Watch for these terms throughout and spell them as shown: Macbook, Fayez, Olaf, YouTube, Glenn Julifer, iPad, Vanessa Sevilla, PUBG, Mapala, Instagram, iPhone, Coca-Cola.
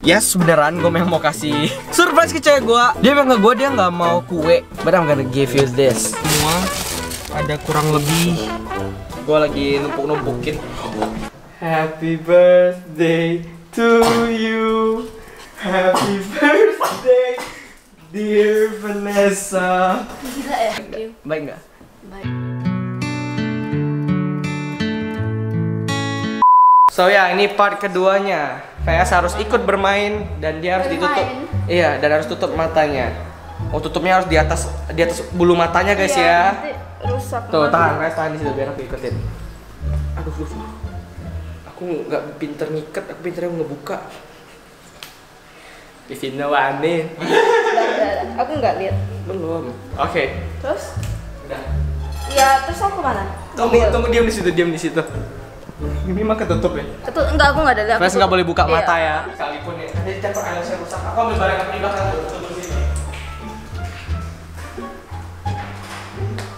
Yes, beneran gue memang mau kasih surprise ke cewek gue. Dia bilang ke gue dia nggak mau kue, but I'm gonna give you this. Semua ada kurang lebih. Gue lagi numpuk-numpukin. Happy birthday to you, happy birthday dear Vanessa. Gila ya? Baik nggak? Baik. So ya, ini part keduanya. Fayez harus ikut bermain dan dia harus ditutup. Iya, dan harus tutup matanya. Oh, tutupnya harus di atas bulu matanya, guys, iya, ya. Rusak. Tuh, tahan di situ biar aku ikutin. Aduh, aku nggak pinter ngiket, aku pinternya ngebuka. Di sini aneh. Aku nggak lihat. Belum. Oke. Terus? Udah. Ya, terus aku mana? Tunggu diam di situ. Ini mah ketutup ya? Enggak, aku nggak ada lihat. Fayez nggak boleh buka mata ya. Sekalipun ya. Jadi campur alasnya rusak. Aku ambil barang aku di belakang tutup sini.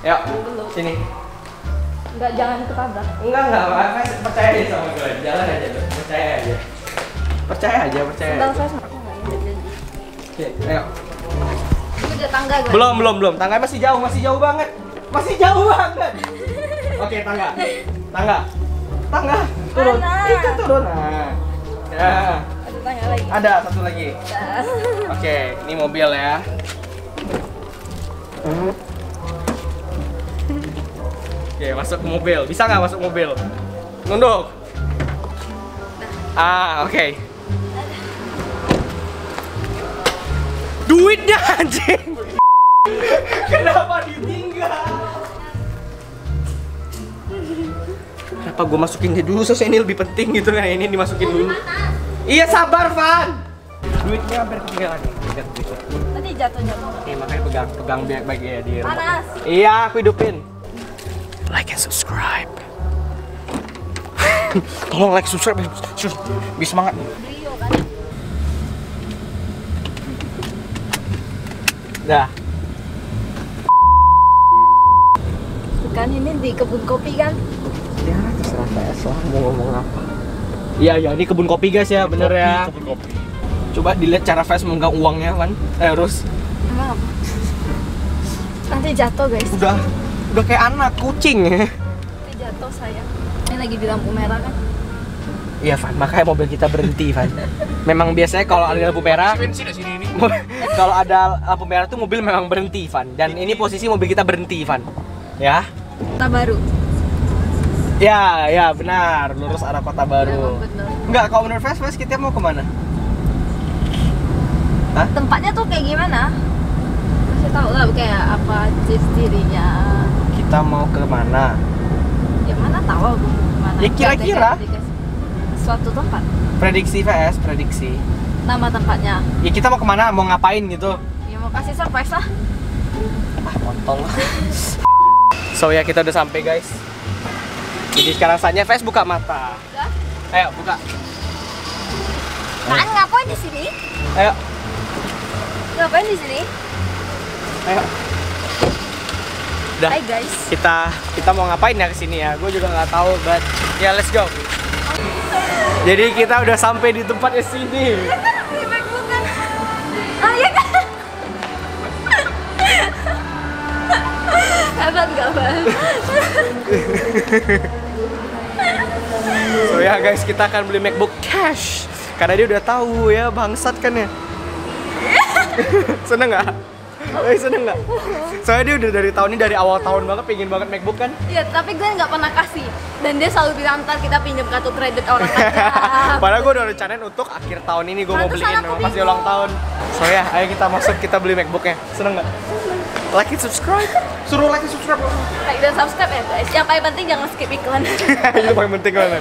Ya, sini. Enggak, jangan ketabrak. Enggak. Fayez percaya deh sama gue. Jalan aja dong. Percaya aja. Enggak usah. Aku nggak ingin. Oke, ayo. Itu udah tangga gue. Belum. Tangganya masih jauh banget. Oke, tangga. Tangga turun, itu turun. Nah, ya. Ada tangga lagi. Ada satu lagi. Nah. Oke, ini mobil ya. Oke, masuk ke mobil. Bisa nggak masuk mobil? Nunduk. Ah, oke. Duitnya anjing. Kenapa ditinggal? Kenapa gue masukin dia dulu, soalnya ini lebih penting gitu kan, ini dimasukin dulu. Iya, sabar, Van. Duitnya hampir ketinggalan nih, pegang duit. Tadi jatuh. Oke, makanya pegang baik-baik ya dia. Panas. Iya, aku hidupin. Like and subscribe. Tolong like, subscribe, biar semangat. Dah. Kan ini di kebun kopi kan? Ya, terserah Fayez lah mau ngomong apa. Iya, ini kebun kopi guys ya, bener kopi, ya. Kebun kopi. Coba dilihat cara Fayez menggang uangnya kan. Terus. Emang apa? Nanti jatuh guys. Udah kayak anak kucing. Nanti jatuh sayang. Ini lagi di lampu merah kan? Iya Van, makanya mobil kita berhenti Van. Memang biasanya kalau ada lampu merah. Kalau ada lampu merah tuh mobil memang berhenti Van. Dan ini posisi mobil kita berhenti Van. Ya. Kota baru. Ya, benar, lurus arah Kota Baru. Enggak, kalau menurut Fayez kita mau kemana? Hah? Tempatnya tuh kayak gimana? Masih tahu lah kayak apa ciri-cirinya. Kita mau ke mana? Ya mana tahu aku kemana. Ya kira-kira suatu tempat. Prediksi Fayez, prediksi. Nama tempatnya. Ya kita mau kemana? Mau ngapain gitu? Ya mau kasih surprise lah. Ah, montong. So ya, kita udah sampai guys. Jadi sekarang saatnya Fayez buka mata. Udah? Ayo buka. Kan ngapain di sini? Ayo. Ngapain di sini? Ayo. Udah. Hai guys. Kita mau ngapain ya ke sini ya? Gue juga nggak tahu, but ya let's go. Jadi kita udah sampai di tempatnya sini. So ya guys, kita akan beli Macbook cash karena dia udah tahu ya, bangsat kan ya. Seneng nggak? Seneng nggak? Soalnya dia udah dari awal tahun banget pengen banget Macbook kan? Iya, tapi gue nggak pernah kasih dan dia selalu bilang ntar kita pinjam kartu kredit orang aja. Padahal gue udah rencanain untuk akhir tahun ini gue mau beliin pas ulang tahun. So ya, ayo kita masuk, kita beli Macbooknya. Seneng nggak? Like and subscribe. Suruh like and subscribe. Like dan subscribe ya guys. Yang paling penting jangan skip iklan. Itu paling penting kan.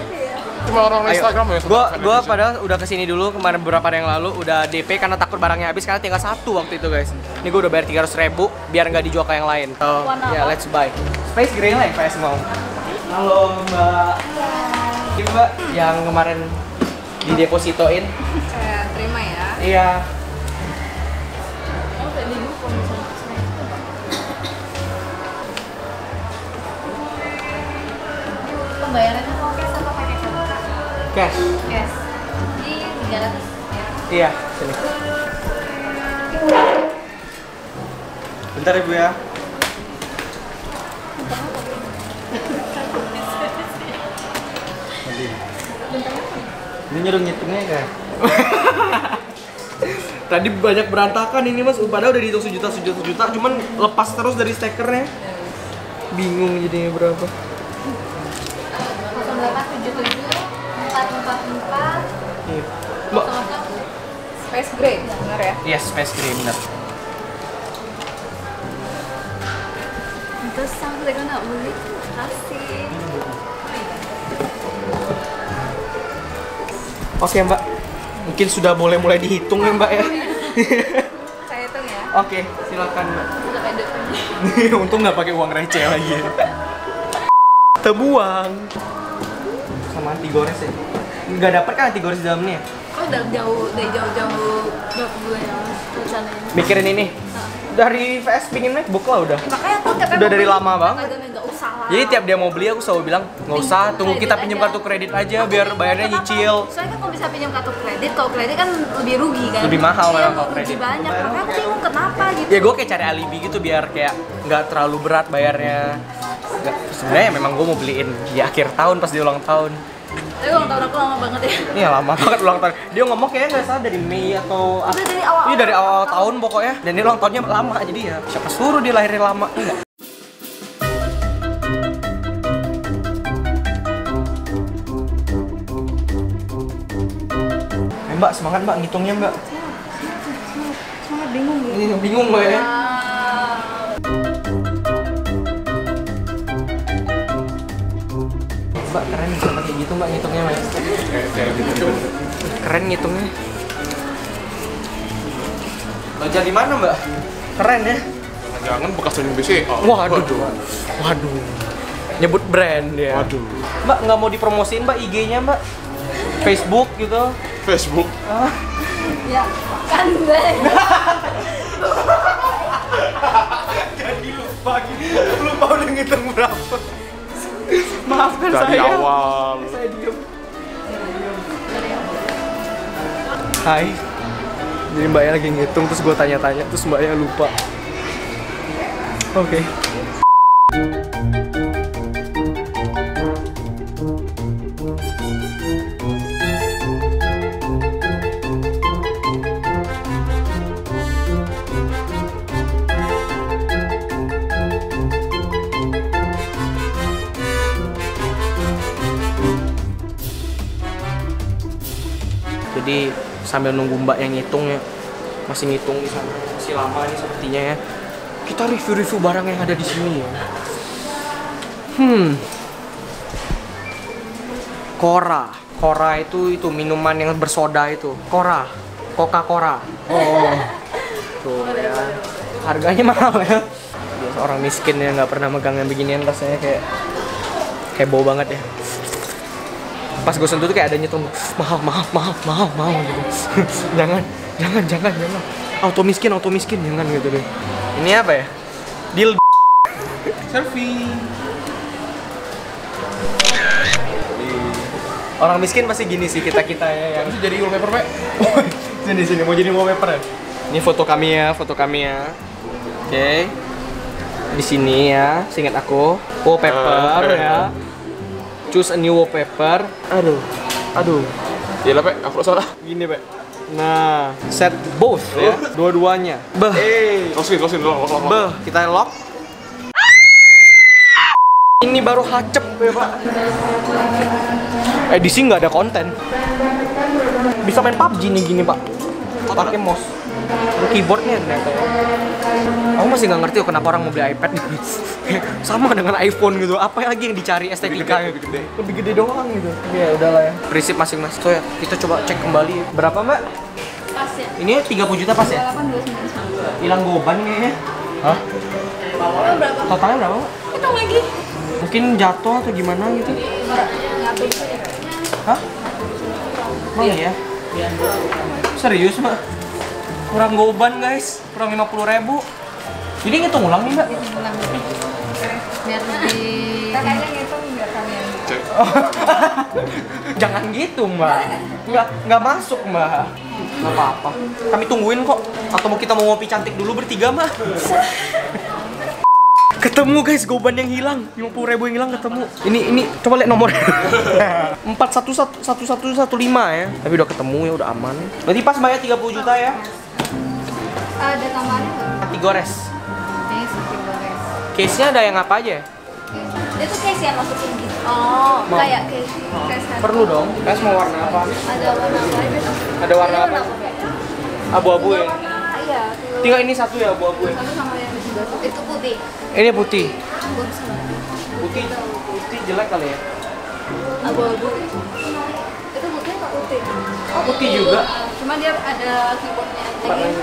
Cuma orang Instagram ya. Gua padahal udah kesini dulu kemarin beberapa hari yang lalu udah DP karena takut barangnya habis karena tinggal satu waktu itu guys. Ini gua udah bayar 300.000 biar nggak dijual ke yang lain. So, ya let's buy. Space grey lah yang Fayez mau. Halo Mbak. Ini Mbak yang kemarin didepositoin. Saya terima ya. Iya. Bayarannya mau cash atau pakai kartu? Cash. Di 300 ya. Iya, sini. Bentar Ibu ya. Ini nyuruh ngitungnya kan? Tadi banyak berantakan ini Mas, padahal udah dihitung sejuta, cuman lepas terus dari stekernya. Bingung jadinya berapa. 0877 444. Mbak, space gray benar ya? Iya, space gray benar. Terus sampai kena beli kasih. Oke Mbak, mungkin sudah boleh mulai dihitung ya Mbak ya. Saya hitung ya. Oke, silakan Mbak. Untung nggak pakai uang receh lagi. Terbuang. Sama anti gores ya. Nggak dapat kan anti gores dalamnya? Oh, dari jauh-jauh berapa bulan yang rencananya. Mikirin ini. Dari VS pingin Macbook lah udah. Makanya aku udah dari lama banget. Jadi tiap dia mau beli aku selalu bilang nggak usah, tunggu kita pinjam kartu kredit aja biar bayarnya nyicil. Soalnya kan kalau bisa pinjam kartu kredit, kalau kredit kan lebih rugi kan. Lebih mahal memang kalau kredit. Rugi banyak, makanya aku bingung kenapa gitu. Ya gue kayak cari alibi gitu biar kayak nggak terlalu berat bayarnya. Sebenarnya memang gue mau beliin di akhir tahun pas dia ulang tahun. Tapi ulang tahun aku lama banget ya. Iya lama banget ulang tahun. Dia ngomong kayaknya nggak salah dari Mei atau apa? Iya dari awal tahun pokoknya. Dan dia ulang tahunnya lama jadi ya siapa suruh dia lahirin lama? Enggak. Mbak, semangat Mbak, ngitungnya Mbak. Semangat, bingung ya? Ini bingung Mbak ya? Mbak, keren sampai kayak gitu Mbak ngitungnya Mbak. Keren ngitungnya. Belajar di mana Mbak? Keren ya? Jangan bekas universitas. Waduh. Waduh. Nyebut brand ya. Waduh. Mbak, nggak mau dipromosiin Mbak IG-nya Mbak? Facebook gitu. Facebook. Ya, kan gue. Jadi lupa gitu. Lupa udah ngitung berapa. Maafkan dari saya. Dari awal. Saya diem. Hai. Jadi Mbaknya lagi ngitung terus gue tanya-tanya terus Mbaknya lupa. Oke. Okay. Jadi sambil nunggu Mbak yang ngitung ya, masih ngitung di sana, masih lama nih sepertinya ya. Kita review-review barang yang ada di sini ya. Cora itu minuman yang bersoda itu. Cora, Coca-Cola. Oh, tuh ya. Harganya mahal ya. Biasa orang miskin yang nggak pernah megang yang beginian rasanya kayak bau banget ya. Pas gue sentuh tuh kayak adanya tuh mahal gitu. jangan auto miskin jangan gitu deh. Ini apa ya? Deal selfie. Orang miskin pasti gini sih kita ya yang jadi wallpaper Pak. Sini mau jadi wallpaper ya? Ini foto kami ya. Oke. Okay. Di sini ya, seingat aku wallpaper ya. Choose a new wallpaper. Aduh. Iya lah, Pak. Aku salah. Gini, Pak. Nah, set both ya. Dua-duanya. Beh. Close-in dulu. Beh, kita lock. Ini baru hacep ya, Pak. Edisi nggak ada konten. Bisa main PUBG nih gini, Pak. Pakai mouse. Keyboardnya ternyata. Aku masih nggak ngerti kenapa orang mau beli iPad sama dengan iPhone gitu. Apa lagi yang dicari estetika? Lebih gede doang gitu. Ya udahlah ya. Prinsip masing-masing. So, ya, kita coba cek kembali. Berapa Mbak? Pas ya. Ini 30 juta pas ya? 829. Hilang goban kayaknya. Hah? Totalnya berapa? Kita lagi. Mungkin jatuh atau gimana gitu? Hah? Mau ya? Serius Mbak? Kurang goban guys, kurang 50.000. Jadi ngitung ulang nih Mbak? Ngitung ulang. Biar lebih... Kita kayaknya ngitung biar kalian. Cek. Jangan gitu Mbak. Nggak masuk Mbak. Nggak apa-apa. Kami tungguin kok. Atau mau kita mau ngopi cantik dulu bertiga mah. Ketemu guys, goban yang hilang. 50.000 yang hilang ketemu. Ini coba lihat nomornya. 411115 ya. Tapi udah ketemu ya, udah aman. Berarti pas bayar 30 juta ya. Ada tambahan enggak? Sate gores. Ini sate gores. Case-nya ada yang apa aja? Dia tuh case yang masukin gitu. Oh, kayak case. Perlu dong. Guys mau warna apa? Ada warna apa aja tuh? Ada warna apa? Abu-abu ya. Iya. Tinggal ini satu ya abu-abu ya. Satu sama yang itu putih. Ini putih. Putih. Putih jelek kali ya. Abu-abu. Itu putih atau putih? Oh, putih juga. Cuma dia ada keyboardnya.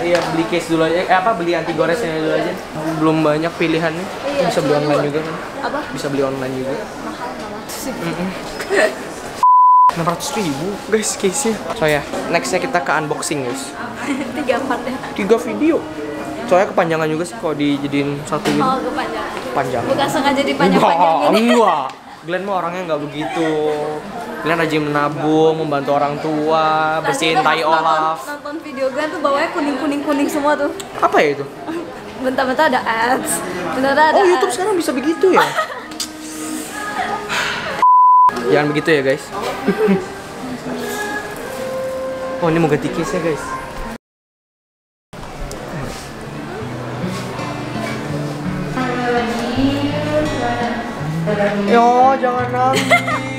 Iya, beli case dulu aja. Beli anti goresnya dulu aja. Belum banyak pilihannya. Bisa beli online juga kan? Apa? Bisa beli online juga. Mahal banget. 600.000 guys case-nya. So ya, nextnya kita ke unboxing guys. 3 part ya. 3 video. Soalnya kepanjangan juga sih kalau dijadiin satu gitu. Oh, kepanjangan. Panjang. Bukan sengaja dipanjang-panjangin. Enggak. Glenn mah orangnya nggak begitu. Glenn rajin menabung, membantu orang tua, bersihin tai Olaf. Nonton video Glenn tuh bawahnya kuning-kuning semua tuh. Apa ya itu? Bentar-bentar ada ads. Bentar-bentar ada. Oh, YouTube sekarang bisa begitu ya? Jangan begitu ya guys. Oh, ini mau ganti case-nya guys. Yo, jangan nangis.